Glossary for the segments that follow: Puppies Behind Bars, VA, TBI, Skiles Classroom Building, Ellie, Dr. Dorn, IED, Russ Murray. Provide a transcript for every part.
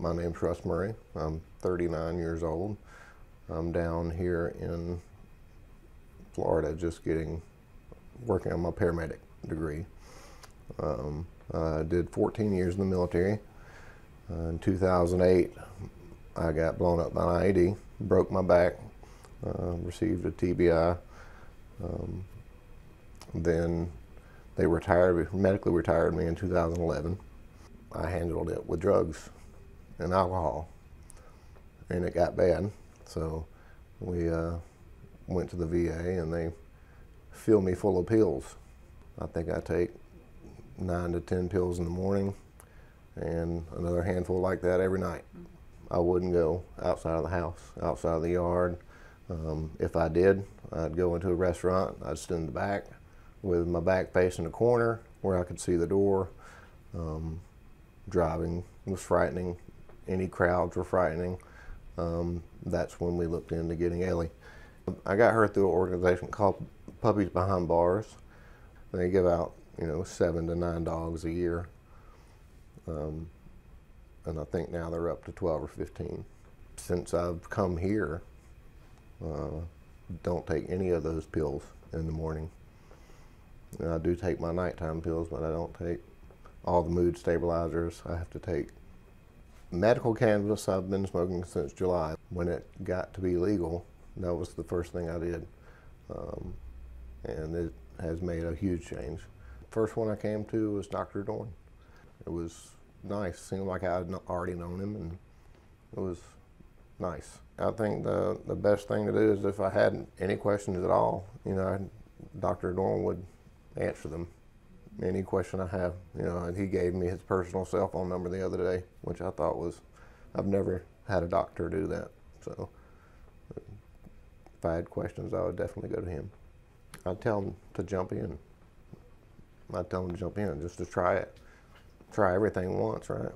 My name's Russ Murray. I'm 39 years old. I'm down here in Florida just working on my paramedic degree. I did 14 years in the military. In 2008, I got blown up by an IED, broke my back, received a TBI. Then they medically retired me in 2011. I handled it with drugs and alcohol, and it got bad. So we went to the VA, and they filled me full of pills. I think I take 9 to 10 pills in the morning and another handful like that every night. I wouldn't go outside of the house, outside of the yard. If I did, I'd go into a restaurant. I'd sit in the back with my back facing the corner where I could see the door. Driving was frightening. Any crowds were frightening. That's when we looked into getting Ellie. I got her through an organization called Puppies Behind Bars. They give out, 7 to 9 dogs a year. And I think now they're up to 12 or 15. Since I've come here, don't take any of those pills in the morning. And I do take my nighttime pills, but I don't take all the mood stabilizers I have to take. Medical cannabis I've been smoking since July. When it got to be legal, that was the first thing I did. And it has made a huge change. First one I came to was Dr. Dorn. It was nice. Seemed like I had already known him, and it was nice. I think the best thing to do is if I had any questions at all, Dr. Dorn would answer them. Any question I have, and he gave me his personal cell phone number the other day, which I thought was, I've never had a doctor do that. So if I had questions, I would definitely go to him. I'd tell him to jump in. I tell them to jump in just to try it. Try everything once, right?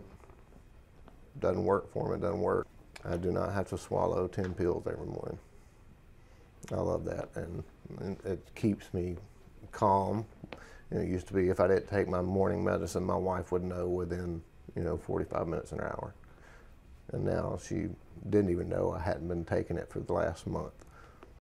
Doesn't work for them, it doesn't work. I do not have to swallow 10 pills every morning. I love that, and it keeps me calm. It used to be if I didn't take my morning medicine, my wife would know within, 45 minutes and an hour. And now she didn't even know I hadn't been taking it for the last month.